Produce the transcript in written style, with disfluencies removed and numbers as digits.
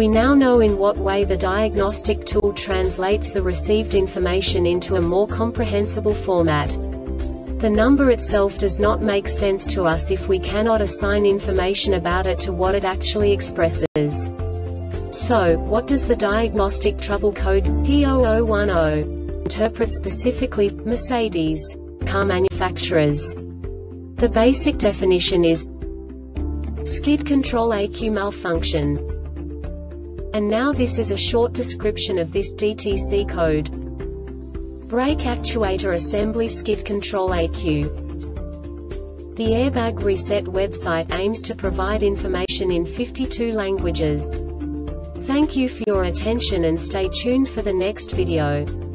We now know in what way the diagnostic tool translates the received information into a more comprehensible format. The number itself does not make sense to us if we cannot assign information about it to what it actually expresses. So, what does the diagnostic trouble code P0010 interpret specifically for Mercedes car manufacturers? The basic definition is skid control ECU malfunction. And now this is a short description of this DTC code. Brake actuator assembly skid control ECU. The Airbag Reset website aims to provide information in 52 languages. Thank you for your attention and stay tuned for the next video.